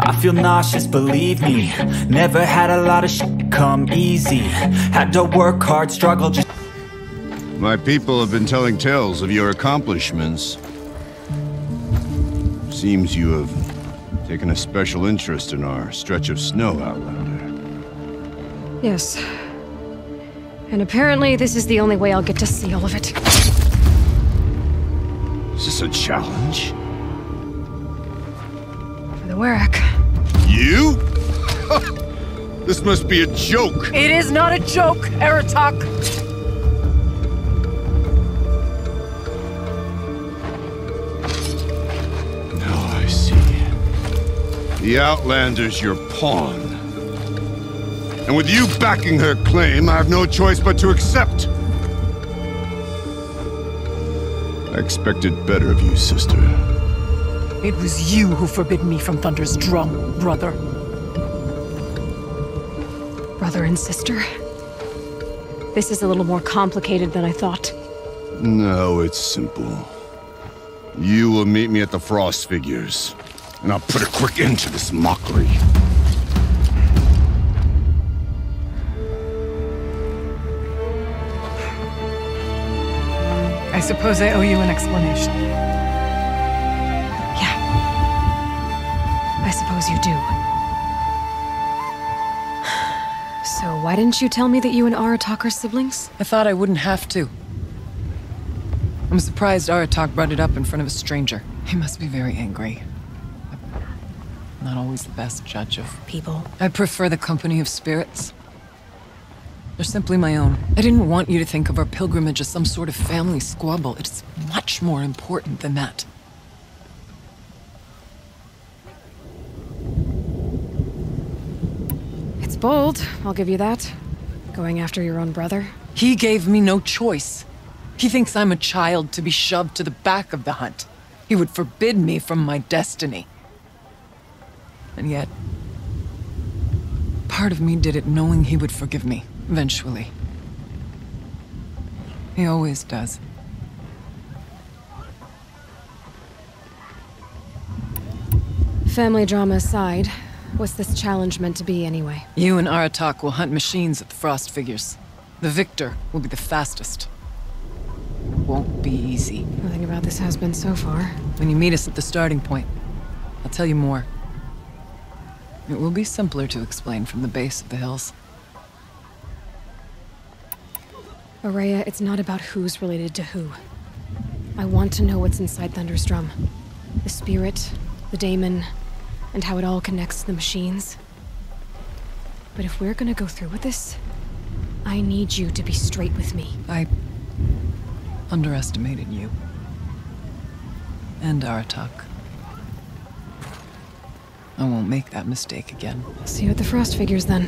I feel nauseous, believe me. Never had a lot of shit come easy. Had to work hard, struggle just... My people have been telling tales of your accomplishments. Seems you have taken a special interest in our stretch of snow, Outlander. Yes. And apparently this is the only way I'll get to see all of it. Is this a challenge? For the Werak. You? This must be a joke. It is not a joke, Aratak. The Outlander's your pawn. And with you backing her claim, I have no choice but to accept. I expected better of you, sister. It was you who forbid me from Thunder's Drum, brother. Brother and sister? This is a little more complicated than I thought. No, it's simple. You will meet me at the Frost figures. And I'll put a quick end to this mockery. I suppose I owe you an explanation. Yeah. I suppose you do. So why didn't you tell me that you and Aratak are siblings? I thought I wouldn't have to. I'm surprised Aratak brought it up in front of a stranger. He must be very angry. Not always the best judge of people. I prefer the company of spirits. They're simply my own. I didn't want you to think of our pilgrimage as some sort of family squabble. It's much more important than that. It's bold, I'll give you that. Going after your own brother. He gave me no choice. He thinks I'm a child to be shoved to the back of the hunt. He would forbid me from my destiny. And yet, part of me did it knowing he would forgive me, eventually. He always does. Family drama aside, what's this challenge meant to be anyway? You and Aratak will hunt machines at the Frost figures. The victor will be the fastest. It won't be easy. Nothing about this has been so far. When you meet us at the starting point, I'll tell you more. It will be simpler to explain from the base of the hills. Araya, it's not about who's related to who. I want to know what's inside Thunder's Drum. The spirit, the daemon, and how it all connects to the machines. But if we're gonna go through with this, I need you to be straight with me. I underestimated you. And Aratak. I won't make that mistake again. See you at the Frost figures, then.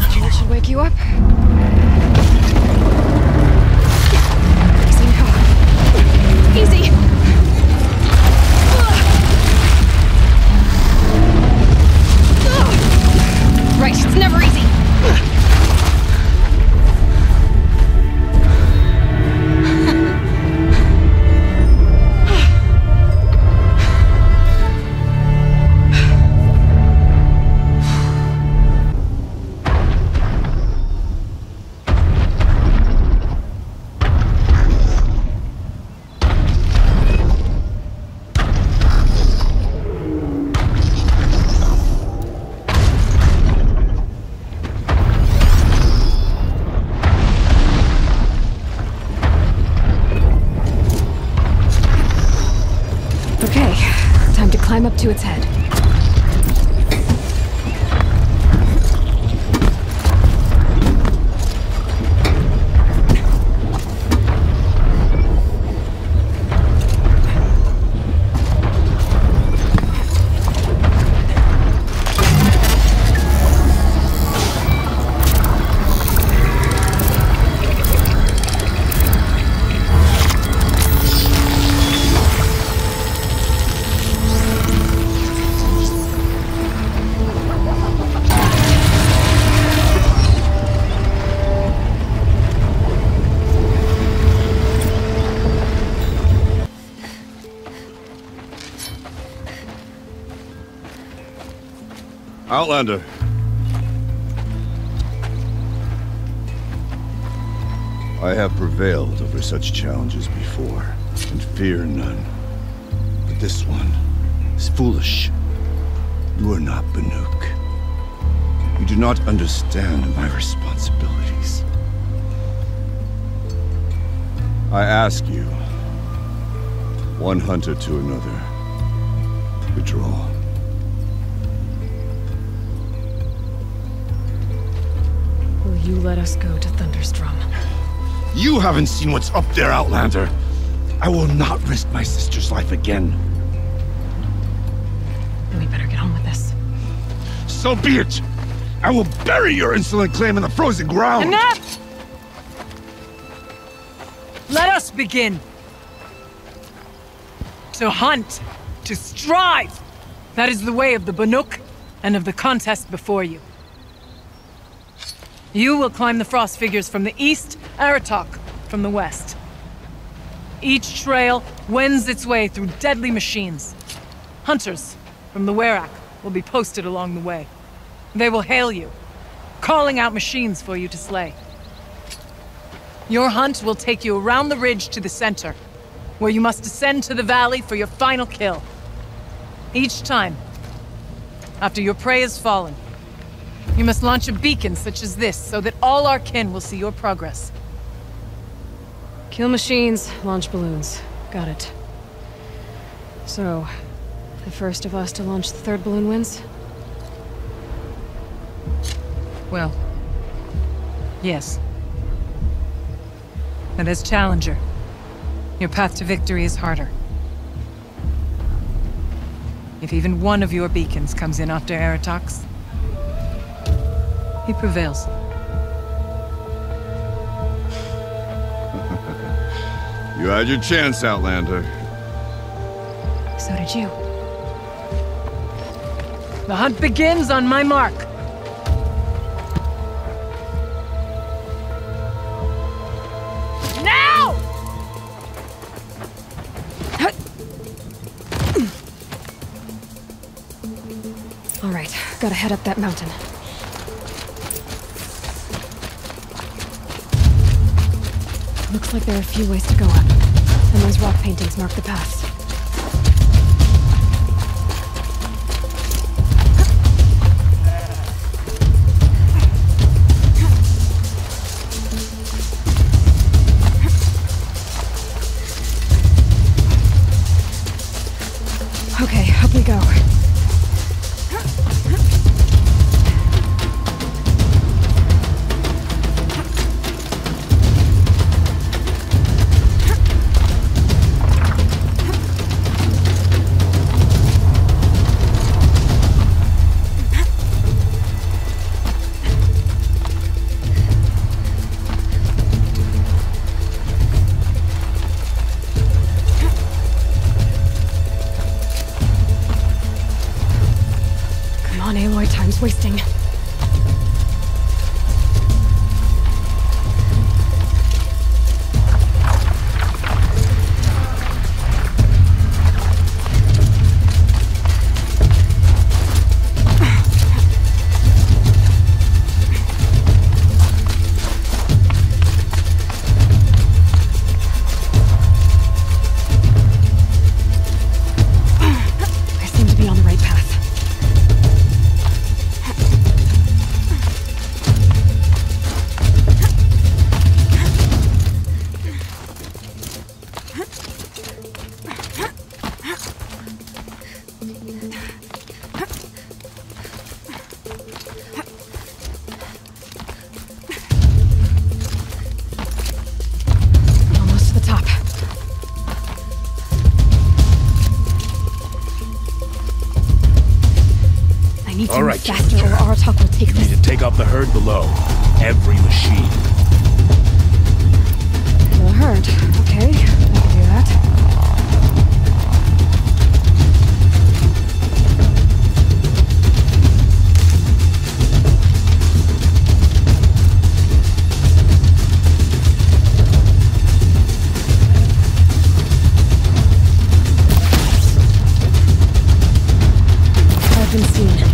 That should wake you up. Easy now. Easy! It's never easy. Climb up to its head. Outlander. I have prevailed over such challenges before, and fear none. But this one is foolish. You are not Banuk. You do not understand my responsibilities. I ask you, one hunter to another, withdraw. Will you let us go to Thunder's Drum? You haven't seen what's up there, Outlander! I will not risk my sister's life again. Then we better get on with this. So be it! I will bury your insolent claim in the frozen ground! Enough! Let us begin! To hunt, to strive! That is the way of the Banuk, and of the contest before you. You will climb the Frost figures from the east, Aratak from the west. Each trail wends its way through deadly machines. Hunters from the Werak will be posted along the way. They will hail you, calling out machines for you to slay. Your hunt will take you around the ridge to the center, where you must descend to the valley for your final kill. Each time, after your prey has fallen, you must launch a beacon such as this, so that all our kin will see your progress. Kill machines, launch balloons. Got it. So, the first of us to launch the third balloon wins? Well, yes. And as challenger, your path to victory is harder. If even one of your beacons comes in after Eratox, he prevails. You had your chance, Outlander. So did you. The hunt begins on my mark. Now! All right, gotta head up that mountain. Looks like there are a few ways to go up, and those rock paintings mark the path. Okay, up we go. Wasting. Faster, or Aratak will take this. You need to take out the herd below. Every machine. The herd. Okay, I can do that. I've been seen.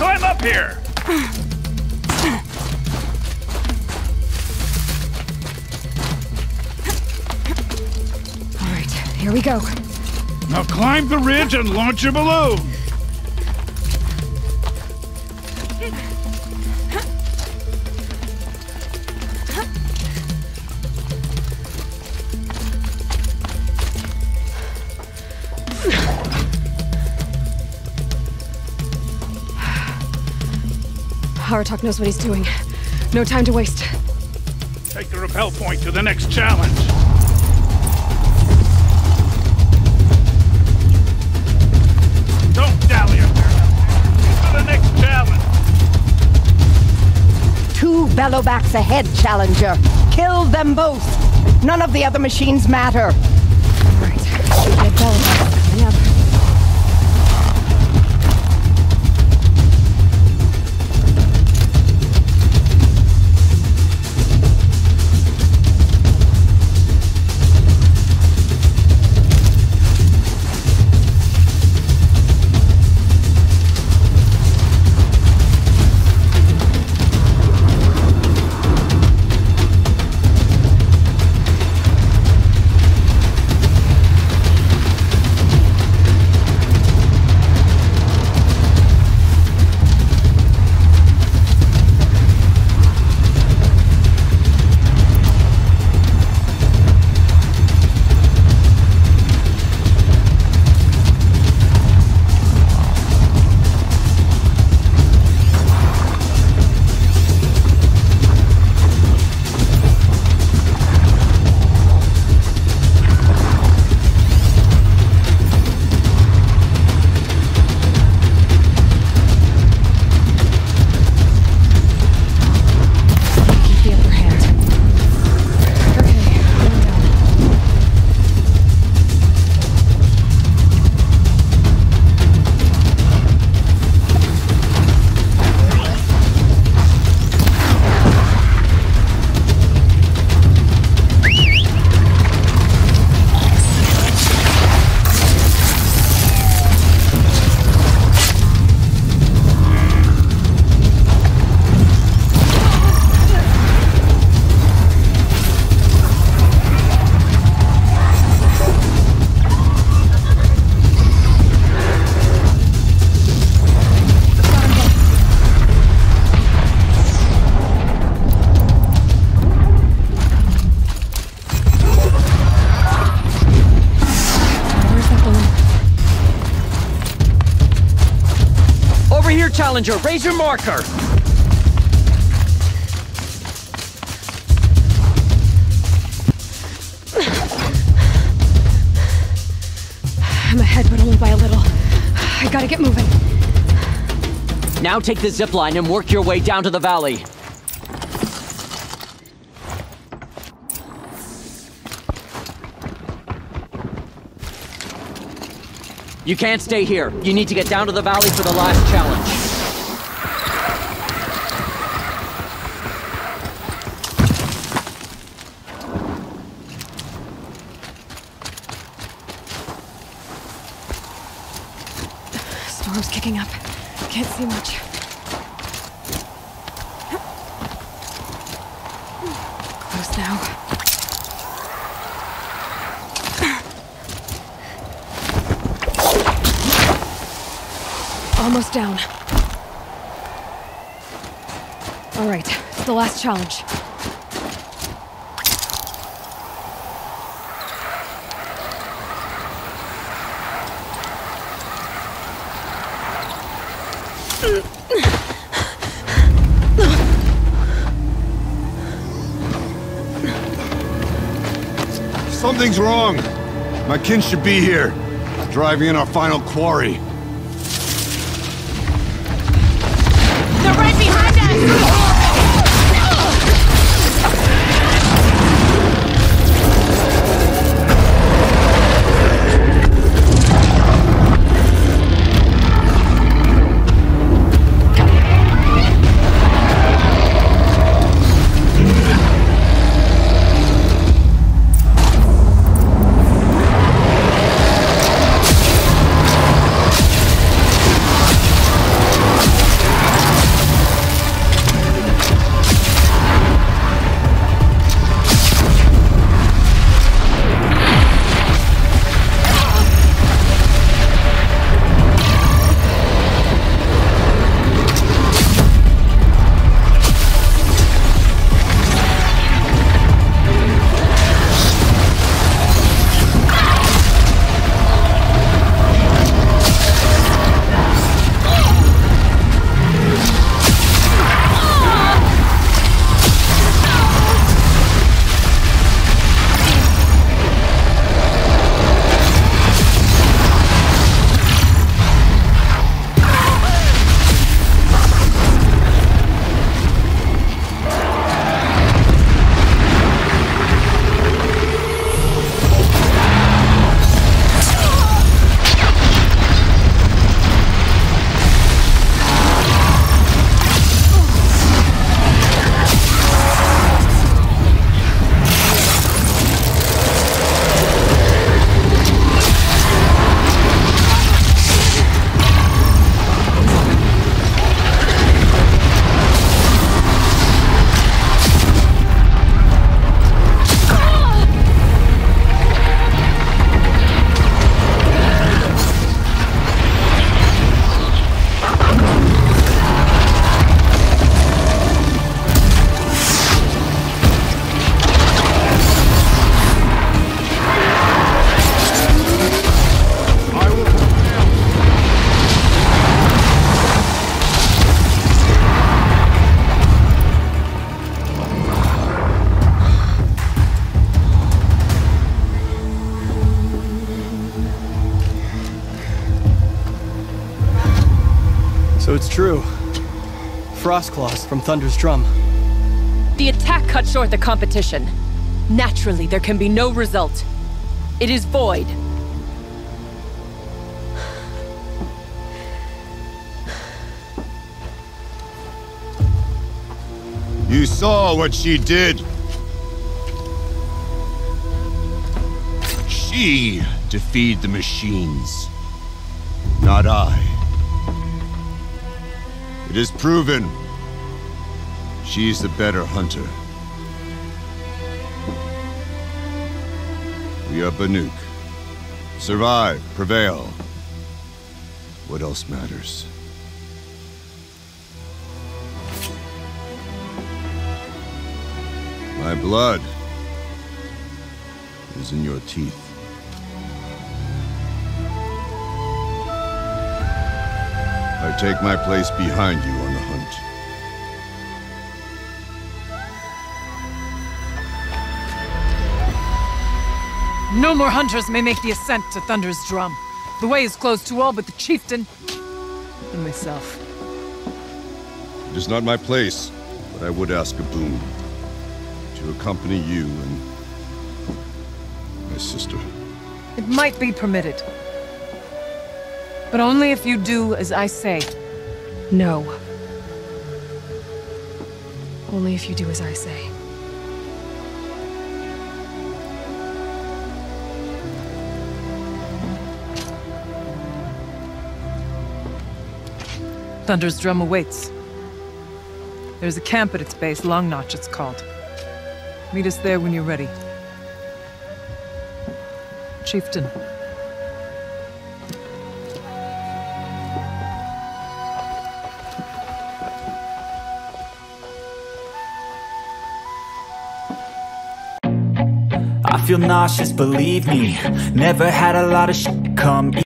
Climb up here! Alright, here we go. Now climb the ridge and launch your balloon! Aratak knows what he's doing. No time to waste. Take the rappel point to the next challenge. Don't dally up there. To the next challenge. 2 bellowbacks ahead, Challenger. Kill them both. None of the other machines matter. All right. Get bellowbacks coming up. Challenger, raise your marker! I'm ahead, but only by a little. I gotta get moving. Now take the zip line and work your way down to the valley. You can't stay here. You need to get down to the valley for the last challenge. Kicking up. Can't see much. Close now. Almost down. All right, it's the last challenge. Something's wrong. My kin should be here, driving in our final quarry. They're right behind us. So it's true. Frost claws from Thunder's Drum. The attack cut short the competition. Naturally, there can be no result. It is void. You saw what she did. She defeated the machines, not I. It is proven she's the better hunter. We are Banuk. Survive, prevail. What else matters? My blood is in your teeth. I take my place behind you on the hunt. No more hunters may make the ascent to Thunder's Drum. The way is closed to all but the chieftain and myself. It is not my place, but I would ask a boon to accompany you and my sister. It might be permitted. But only if you do as I say. No. Only if you do as I say. Thunder's Drum awaits. There's a camp at its base, Long Notch it's called. Meet us there when you're ready. Chieftain. I feel nauseous, believe me. Never had a lot of shit come easy.